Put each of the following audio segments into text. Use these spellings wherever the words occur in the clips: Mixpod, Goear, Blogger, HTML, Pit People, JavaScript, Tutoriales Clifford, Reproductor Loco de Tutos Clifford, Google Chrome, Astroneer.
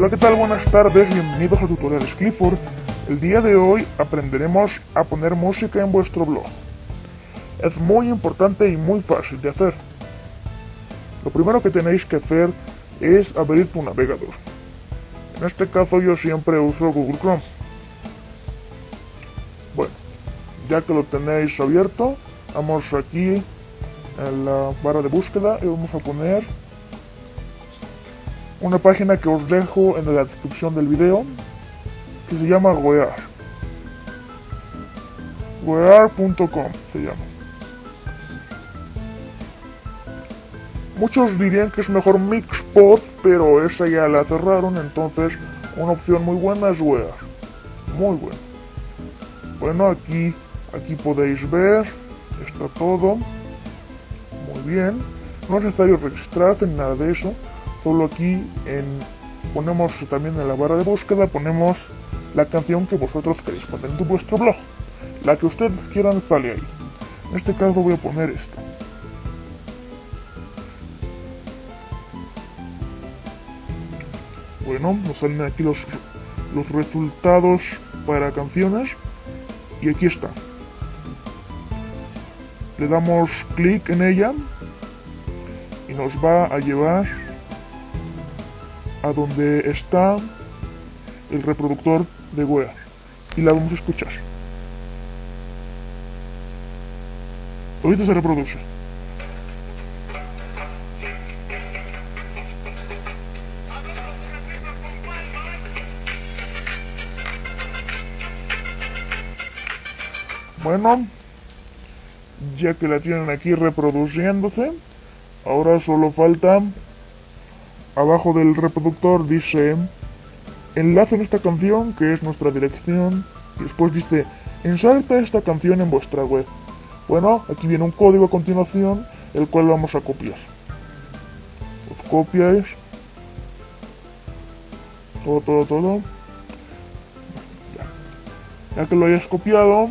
Hola, ¿qué tal? Buenas tardes, bienvenidos a Tutoriales Clifford. El día de hoy aprenderemos a poner música en vuestro blog. Es muy importante y muy fácil de hacer. Lo primero que tenéis que hacer es abrir tu navegador. En este caso yo siempre uso Google Chrome. Bueno, ya que lo tenéis abierto, vamos aquí en la barra de búsqueda y vamos a poner una página que os dejo en la descripción del video, que se llama Goear. Goear.com se llama. Muchos dirían que es mejor Mixpod, pero esa ya la cerraron, entonces una opción muy buena es Goear. Muy buena. Bueno, aquí podéis ver, está todo. Muy bien. No es necesario registrarse ni nada de eso. Solo aquí ponemos también en la barra de búsqueda, ponemos la canción que vosotros queréis poner en vuestro blog. La que ustedes quieran sale ahí. En este caso voy a poner esta. Bueno, nos salen aquí los resultados para canciones. Y aquí está. Le damos clic en ella. Y nos va a llevar a donde está el reproductor de Goear y la vamos a escuchar. Ahorita se reproduce. Bueno, ya que la tienen aquí reproduciéndose, ahora solo falta. Abajo del reproductor dice enlace en esta canción, que es nuestra dirección, y después dice inserta esta canción en vuestra web. Bueno, aquí viene un código a continuación, el cual vamos a copiar. Os copiáis todo. Ya que lo hayáis copiado,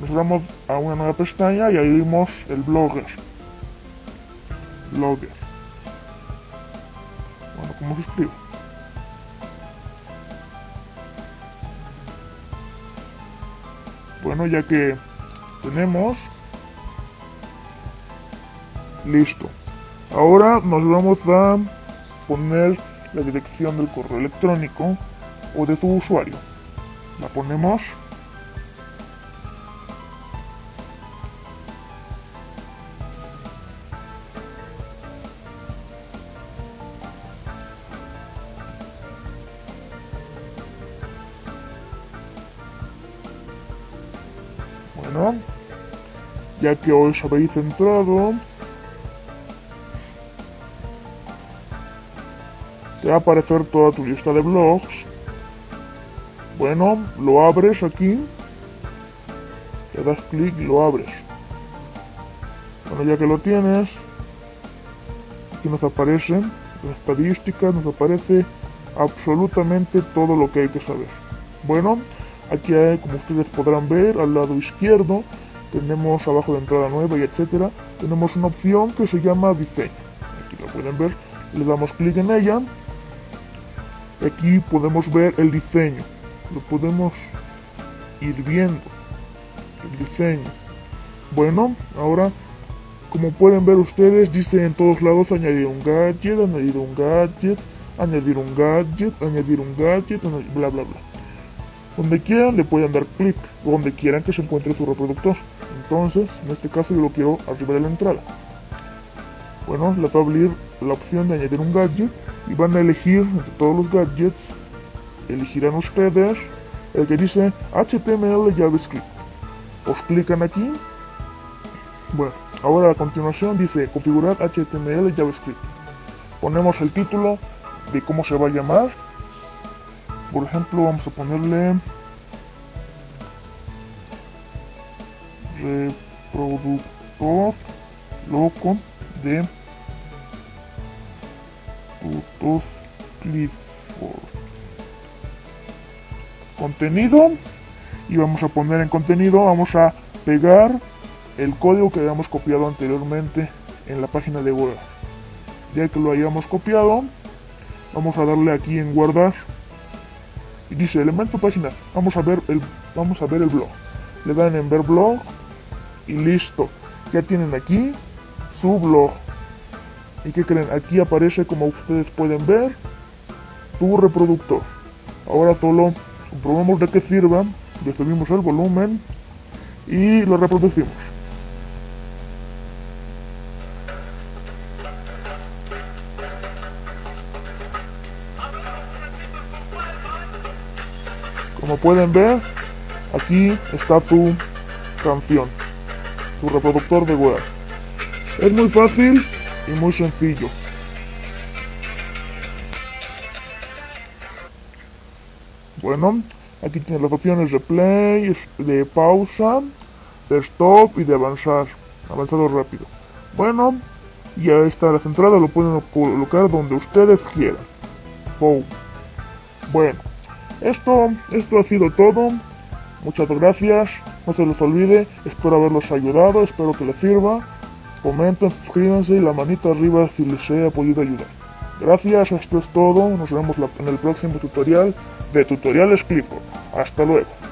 nos vamos a una nueva pestaña y abrimos el Blogger. Bueno, ¿cómo se escribe? Bueno, ya que tenemos listo, ahora nos vamos a poner la dirección del correo electrónico o de tu usuario. La ponemos ya que os habéis entrado. Te va a aparecer toda tu lista de blogs. Bueno, lo abres aquí, le das clic y lo abres. Bueno, ya que lo tienes, aquí nos aparece las estadísticas, nos aparece absolutamente todo lo que hay que saber. Bueno, aquí hay, como ustedes podrán ver, al lado izquierdo tenemos abajo de entrada nueva y etcétera, tenemos una opción que se llama diseño. Aquí lo pueden ver, le damos clic en ella. Aquí podemos ver el diseño, lo podemos ir viendo, el diseño. Bueno, ahora como pueden ver ustedes, dice en todos lados añadir un gadget, añadir un gadget, añadir un gadget, añadir un gadget, bla bla bla. Donde quieran le pueden dar clic, o donde quieran que se encuentre su reproductor. Entonces, en este caso yo lo quiero arriba de la entrada. Bueno, les va a abrir la opción de añadir un gadget, y van a elegir entre todos los gadgets, elegirán ustedes el que dice HTML JavaScript. Os clican aquí. Bueno, ahora a continuación dice configurar HTML JavaScript. Ponemos el título de cómo se va a llamar. Por ejemplo, vamos a ponerle Reproductor Loco de Tutos Clifford. Contenido. Y vamos a poner en contenido, vamos a pegar el código que habíamos copiado anteriormente en la página de Goear. Ya que lo hayamos copiado, Vamos a darle aquí en guardar. Y dice elemento página. Vamos a ver el blog. Le dan en ver blog. Y listo. Ya tienen aquí su blog. ¿Y qué creen? Aquí aparece, como ustedes pueden ver, tu reproductor. Ahora solo comprobamos de qué sirva. Le subimos el volumen y lo reproducimos. Como pueden ver, aquí está tu canción, tu reproductor de Goear. Es muy fácil y muy sencillo. Bueno, aquí tienes las opciones de play, de pausa, de stop y de avanzar. Avanzado rápido. Bueno, y ahí está la entrada, lo pueden colocar donde ustedes quieran. Wow. Bueno, esto ha sido todo. Muchas gracias, no se les olvide, espero haberlos ayudado, espero que les sirva. Comenten, suscríbanse y la manita arriba si les he podido ayudar. Gracias, esto es todo, nos vemos en el próximo tutorial de Tutoriales Clifford. Hasta luego.